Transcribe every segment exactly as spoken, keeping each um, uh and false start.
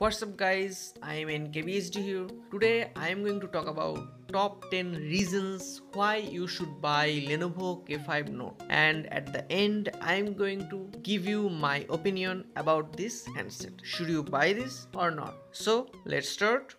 What's up guys, I am N K B H D here. Today I am going to talk about top ten reasons why you should buy Lenovo K five Note, and at the end I am going to give you my opinion about this handset. Should you buy this or not? So let's start.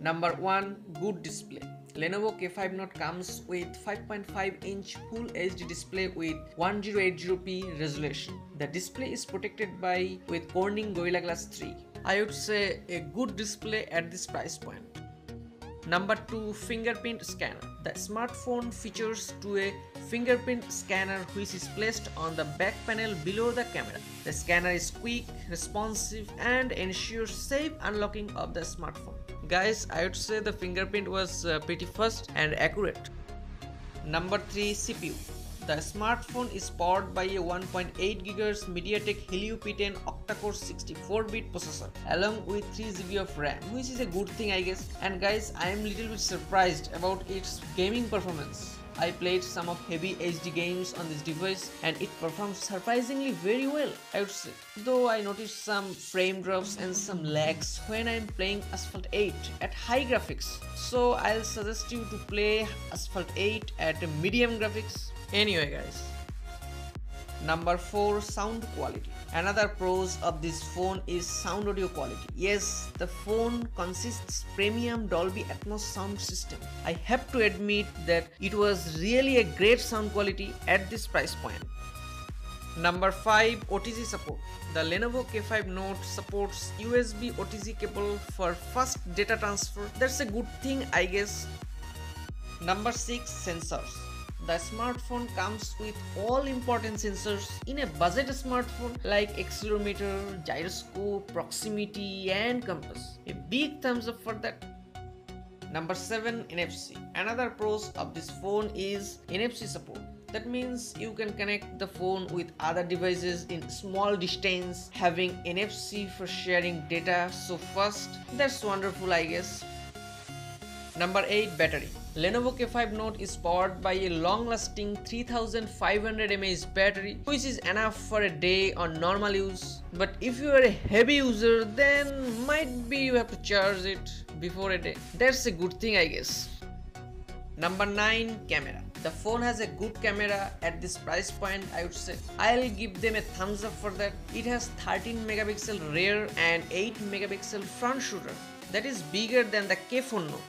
Number one. Good display. Lenovo K five Note comes with five point five inch Full H D display with ten eighty p resolution. The display is protected by with Corning Gorilla Glass three. I would say a good display at this price point. Number two. Fingerprint scanner. The smartphone features to a fingerprint scanner which is placed on the back panel below the camera. The scanner is quick, responsive and ensures safe unlocking of the smartphone. Guys, I would say the fingerprint was uh, pretty fast and accurate. Number three. C P U. The smartphone is powered by a one point eight gigahertz MediaTek Helio P ten octa-core sixty-four bit processor along with three G B of RAM, which is a good thing I guess. And guys, I am little bit surprised about its gaming performance. I played some of heavy H D games on this device and it performs surprisingly very well I would say. Though I noticed some frame drops and some lags when I am playing Asphalt eight at high graphics. So I'll suggest you to play Asphalt eight at medium graphics. Anyway guys. Number four. Sound quality. Another pros of this phone is sound audio quality. Yes, the phone consists premium Dolby Atmos sound system. I have to admit that it was really a great sound quality at this price point. Number five. O T G support. The Lenovo K five Note supports U S B O T G cable for fast data transfer. That's a good thing I guess. Number six. Sensors. The smartphone comes with all important sensors in a budget smartphone like accelerometer, gyroscope, proximity and compass. A big thumbs up for that. Number seven. N F C. Another pros of this phone is N F C support. That means you can connect the phone with other devices in small distance having N F C for sharing data so fast. That's wonderful I guess. Number eight. Battery. Lenovo K five Note is powered by a long-lasting three thousand five hundred milliamp hour battery which is enough for a day on normal use, but if you are a heavy user then might be you have to charge it before a day. That's a good thing I guess. Number nine. Camera. The phone has a good camera at this price point I would say. I'll give them a thumbs up for that. It has thirteen megapixel rear and eight megapixel front shooter. That is bigger than the K four Note.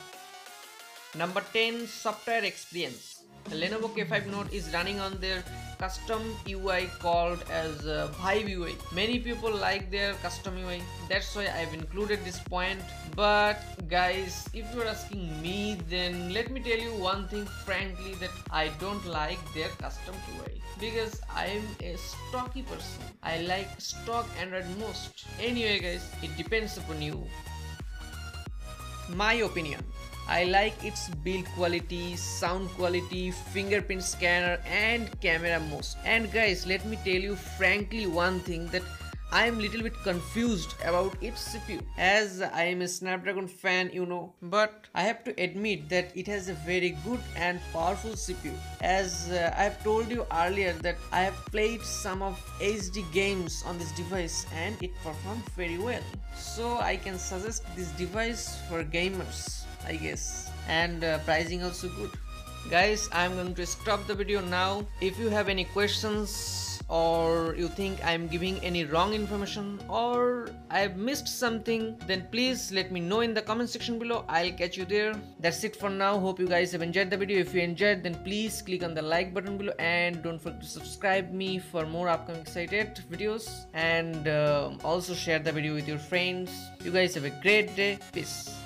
Number ten. Software experience. The Lenovo K five Note is running on their custom U I called as uh, Hive U I. Many people like their custom U I. That's why I've included this point. But guys, if you're asking me, then let me tell you one thing frankly, that I don't like their custom U I because I'm a stocky person. I like stock Android most. Anyway guys, it depends upon you. My opinion. I like its build quality, sound quality, fingerprint scanner and camera most. And guys, let me tell you frankly one thing, that I am little bit confused about its C P U, as I am a Snapdragon fan you know, but I have to admit that it has a very good and powerful C P U. As uh, I have told you earlier that I have played some of H D games on this device and it performed very well. So I can suggest this device for gamers I guess, and uh, pricing also good. Guys, I'm going to stop the video now. If you have any questions or you think I'm giving any wrong information or I've missed something, then please let me know in the comment section below. I'll catch you there. That's it for now. Hope you guys have enjoyed the video. If you enjoyed, then please click on the like button below and don't forget to subscribe me for more upcoming excited videos, and uh, also share the video with your friends. You guys have a great day. Peace.